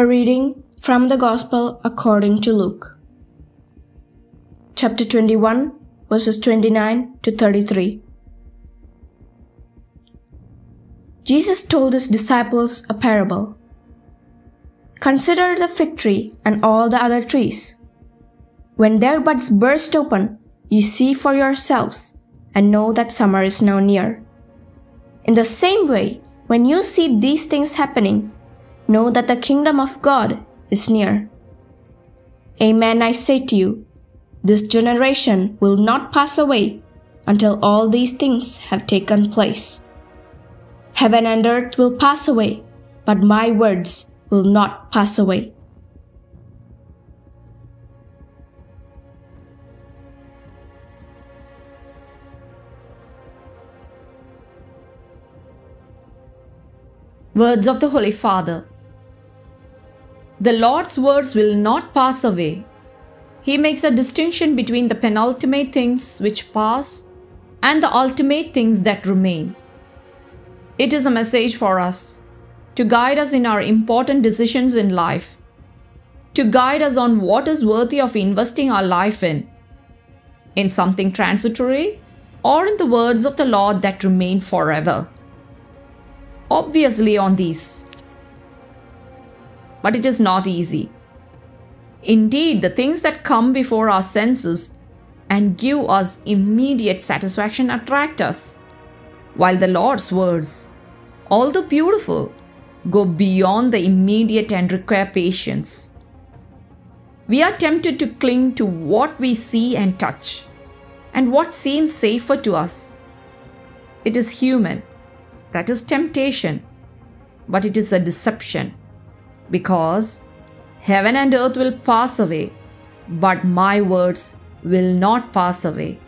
A reading from the Gospel according to Luke. Chapter 21, verses 29 to 33. Jesus told his disciples a parable. Consider the fig tree and all the other trees. When their buds burst open, you see for yourselves and know that summer is now near. In the same way, when you see these things happening, know that the Kingdom of God is near. Amen, I say to you, this generation will not pass away until all these things have taken place. Heaven and earth will pass away, but my words will not pass away. Words of the Holy Father. The Lord's words will not pass away. He makes a distinction between the penultimate things which pass and the ultimate things that remain. It is a message for us to guide us in our important decisions in life, to guide us on what is worthy of investing our life in something transitory or in the words of the Lord that remain forever. Obviously on these. But it is not easy. Indeed, the things that come before our senses and give us immediate satisfaction attract us, while the Lord's words, although beautiful, go beyond the immediate and require patience. We are tempted to cling to what we see and touch, and what seems safer to us. It is human, that is temptation, but it is a deception. Because heaven and earth will pass away, but my words will not pass away.